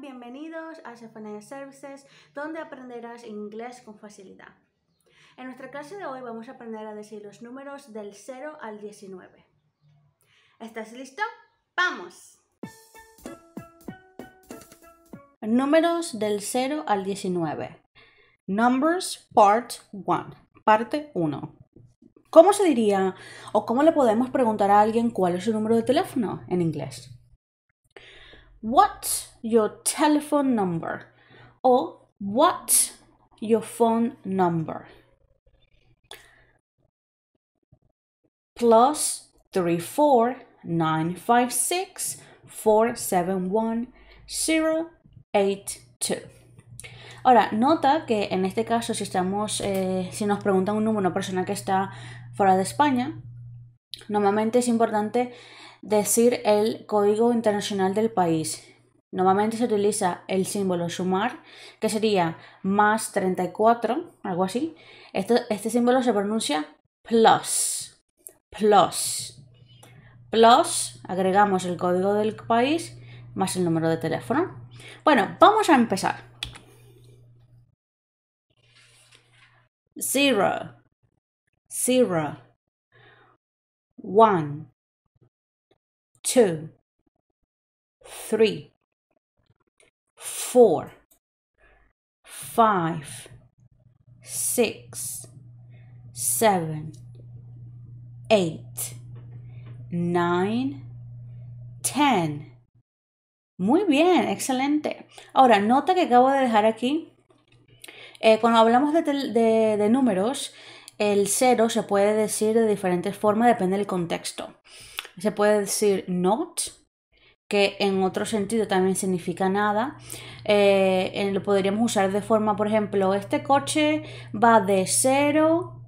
bienvenidos a Zephaniyah Services, donde aprenderás inglés con facilidad. En nuestra clase de hoy vamos a aprender a decir los números del 0 al 19. ¿Estás listo? ¡Vamos! Números del 0 al 19. Numbers Part 1. Parte 1. ¿Cómo se diría o cómo le podemos preguntar a alguien cuál es su número de teléfono en inglés? What's your telephone number? O what's your phone number? +34 956 471 082. Ahora, nota que en este caso, si nos preguntan un número a una persona que está fuera de España, normalmente es importante decir el código internacional del país. Normalmente se utiliza el símbolo sumar, que sería más 34, algo así. Este símbolo se pronuncia plus, plus, plus, agregamos el código del país más el número de teléfono. Bueno, vamos a empezar. 0 0 1 2 3 4 5 6 7 8 9 10. Muy bien, excelente. Ahora, nota que acabo de dejar aquí. Cuando hablamos de números, el 0 se puede decir de diferentes formas, depende del contexto. Se puede decir not, que en otro sentido también significa nada. Lo podríamos usar de forma, por ejemplo, este coche va de 0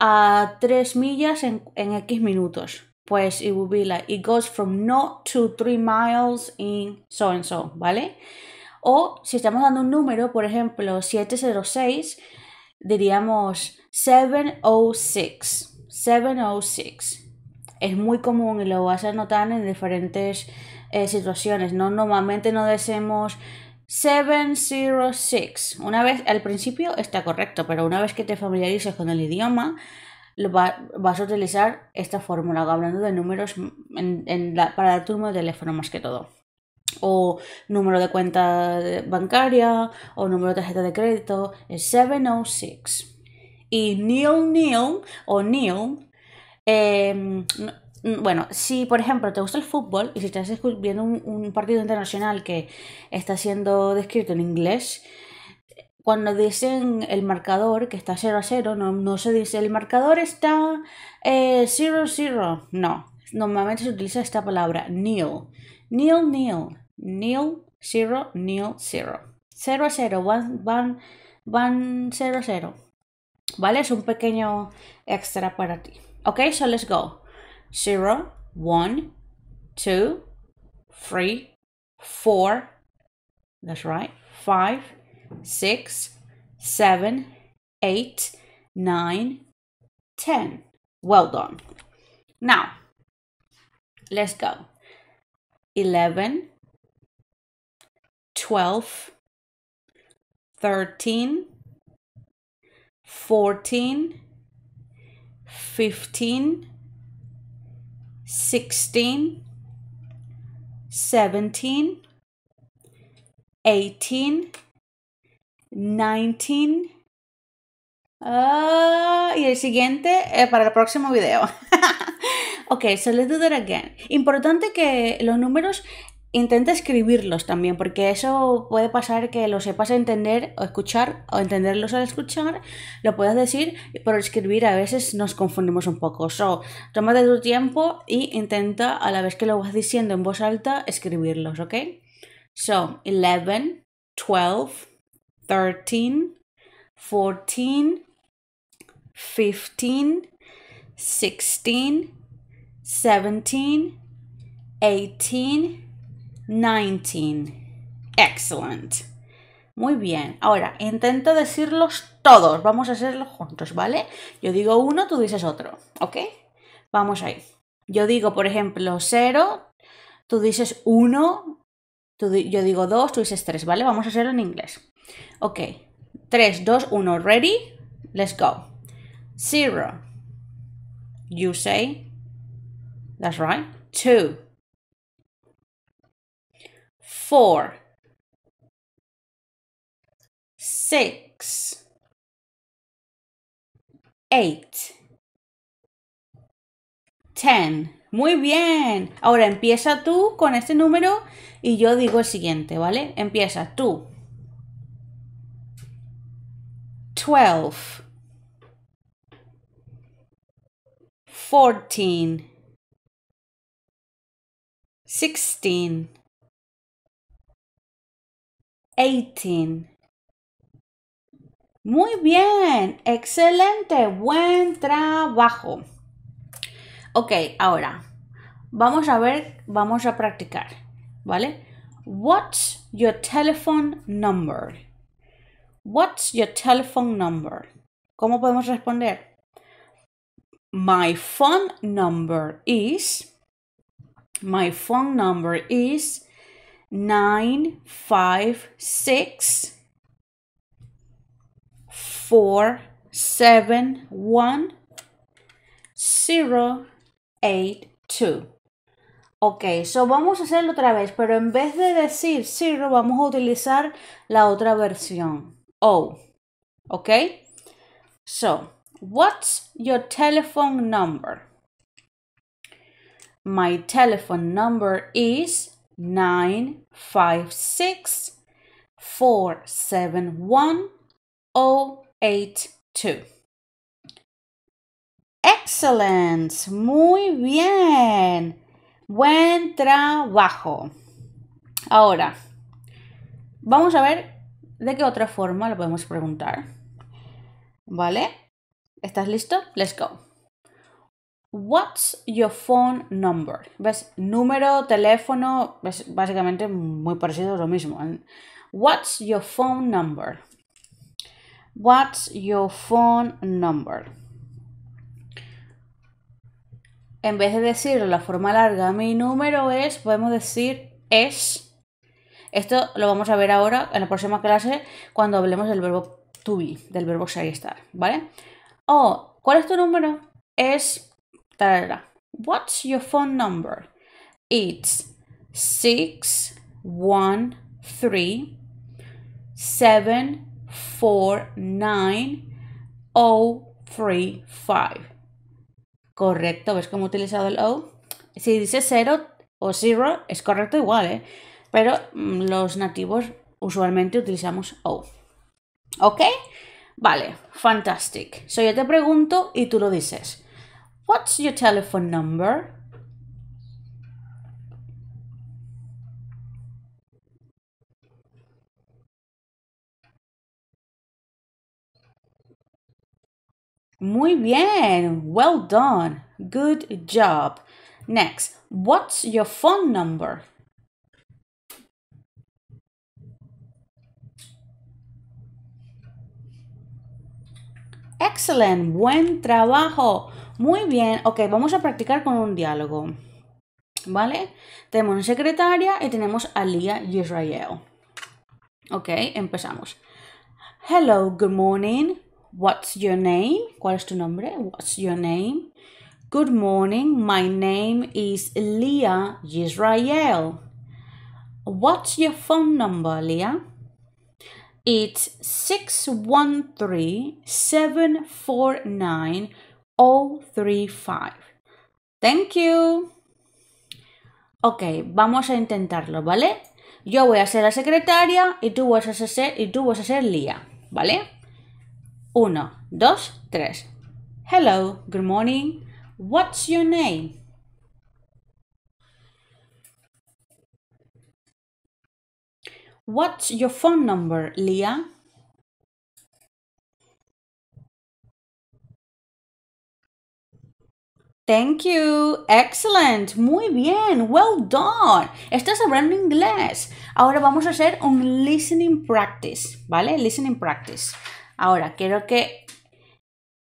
a 3 millas en X minutos. Pues it would be like, it goes from not to 3 miles in so and so, ¿vale? O si estamos dando un número, por ejemplo, 706, diríamos 706. 706. Es muy común y lo vas a notar en diferentes situaciones, ¿no? Normalmente no decimos 706. Una vez, al principio está correcto, pero una vez que te familiarices con el idioma, vas a utilizar esta fórmula, hablando de números para tu número de teléfono más que todo. O número de cuenta bancaria, o número de tarjeta de crédito, es 706. Y nil o nil, bueno, si por ejemplo te gusta el fútbol y si estás viendo un partido internacional que está siendo descrito en inglés, cuando dicen el marcador que está 0-0, no se dice el marcador está 0-0, no. Normalmente se utiliza esta palabra, nil. Nil, nil, nil, zero, nil, zero. 0-0, van 0-0. ¿Vale? Es un pequeño extra para ti. Ok, so let's go. 0, 1, 2, 3, 4. That's right. 5, 6, 7, 8, 9, 10. Well done. Now, let's go. 11, 12, 13, 14, 15, 16, 17, 18, 19. Y el siguiente para el próximo video. Ok, so let's do that again. Importante que los números intenta escribirlos también, porque eso puede pasar que lo sepas entender o escuchar, o entenderlos al escuchar, lo puedes decir, pero escribir a veces nos confundimos un poco. So, tómate tu tiempo y intenta, a la vez que lo vas diciendo en voz alta, escribirlos, ¿ok? So, 11, 12, 13, 14, 15, 16, 17, 18, 19. Excellent. Muy bien. Ahora, intenta decirlos todos. Vamos a hacerlos juntos, ¿vale? Yo digo uno, tú dices otro, ¿ok? Vamos ahí. Yo digo, por ejemplo, 0, tú dices 1, yo digo 2, tú dices 3, ¿vale? Vamos a hacerlo en inglés. Ok. 3, 2, 1, ready? Let's go. 0. You say. That's right. 2. 4. 6. 8. 10. Muy bien. Ahora empieza tú con este número y yo digo el siguiente, ¿vale? Empieza tú. 12. 14. 16. 18. Muy bien. Excelente. Buen trabajo. Ok, ahora vamos a ver, vamos a practicar, ¿vale? What's your telephone number? What's your telephone number? ¿Cómo podemos responder? My phone number is 956-471-082. Ok, so vamos a hacerlo otra vez, pero en vez de decir 0 vamos a utilizar la otra versión, O. Ok, so what's your telephone number? My telephone number is 956-471-082. Excellent. Muy bien. Buen trabajo. Ahora, vamos a ver de qué otra forma lo podemos preguntar. ¿Vale? ¿Estás listo? Let's go. What's your phone number? ¿Ves? Número, teléfono, ¿ves? Básicamente muy parecido a lo mismo. What's your phone number? What's your phone number? En vez de decir la forma larga, mi número es, podemos decir es. Esto lo vamos a ver ahora en la próxima clase cuando hablemos del verbo to be, del verbo ser y estar, ¿vale? Oh, ¿cuál es tu número? Es, tarara. What's your phone number? It's 613-749-035. Correcto, ¿ves cómo he utilizado el O? Si dice 0 o 0 es correcto igual, ¿eh? Pero los nativos usualmente utilizamos O. ¿Ok? Vale, fantastic. So yo te pregunto y tú lo dices. What's your telephone number? Muy bien, well done, good job. Next, what's your phone number? Excellent, buen trabajo. Muy bien, ok, vamos a practicar con un diálogo, ¿vale? Tenemos una secretaria y tenemos a Lía Israel. Ok, empezamos. Hello, good morning. What's your name? ¿Cuál es tu nombre? What's your name? Good morning. My name is Lía Israel. What's your phone number, Lía? It's 613-749-035. Thank you. Ok, vamos a intentarlo, ¿vale? Yo voy a ser la secretaria y tú vas a ser Lía, ¿vale? 1, 2, 3. Hello, good morning. What's your name? What's your phone number, Lía? Thank you. Excellent. Muy bien. Well done. Estás hablando inglés. Ahora vamos a hacer un listening practice, ¿vale? Listening practice. Ahora, quiero que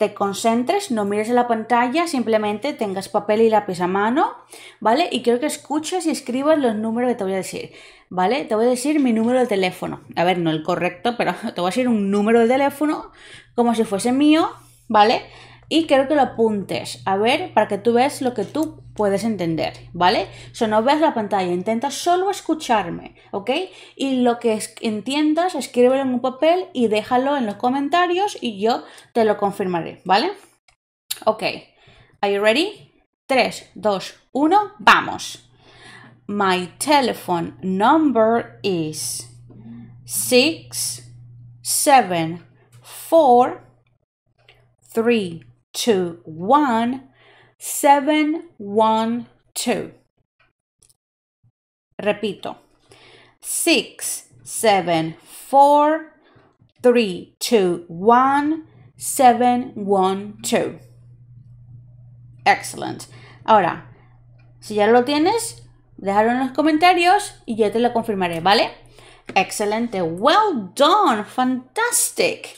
te concentres, no mires la pantalla, simplemente tengas papel y lápiz a mano, ¿vale? Y quiero que escuches y escribas los números que te voy a decir, ¿vale? Te voy a decir mi número de teléfono, a ver, no el correcto, pero te voy a decir un número de teléfono como si fuese mío, ¿vale? Y quiero que lo apuntes, a ver, para que tú veas lo que tú puedes entender, ¿vale? O sea, no veas la pantalla, intenta solo escucharme, ¿ok? Y lo que entiendas, escríbelo en un papel y déjalo en los comentarios y yo te lo confirmaré, ¿vale? Ok, ¿are you ready? 3, 2, 1, vamos. My telephone number is 6, 7, 4, 3, 2, 1, 7, 1, 2. Repito, 6, 7, 4, 3, 2, 1, 7, 1, 2. Excellent. Ahora, si ya lo tienes, déjalo en los comentarios y yo te lo confirmaré, ¿vale? Excelente. Well done. Fantastic.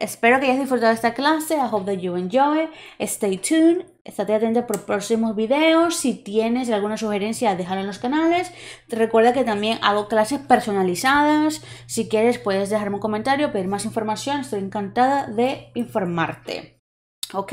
Espero que hayas disfrutado de esta clase. I hope that you enjoy. Stay tuned. Estate atento por próximos videos. Si tienes alguna sugerencia, déjala en los canales. Recuerda que también hago clases personalizadas. Si quieres, puedes dejarme un comentario, pedir más información. Estoy encantada de informarte. ¿Ok?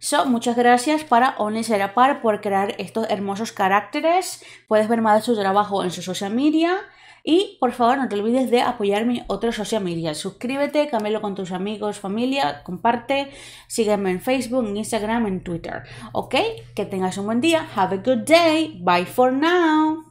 So, muchas gracias para Onisera Par por crear estos hermosos caracteres. Puedes ver más de su trabajo en su social media. Y por favor no te olvides de apoyar mi otra social media. Suscríbete, cámbialo con tus amigos, familia, comparte, sígueme en Facebook, en Instagram, en Twitter. Ok, que tengas un buen día. Have a good day. Bye for now.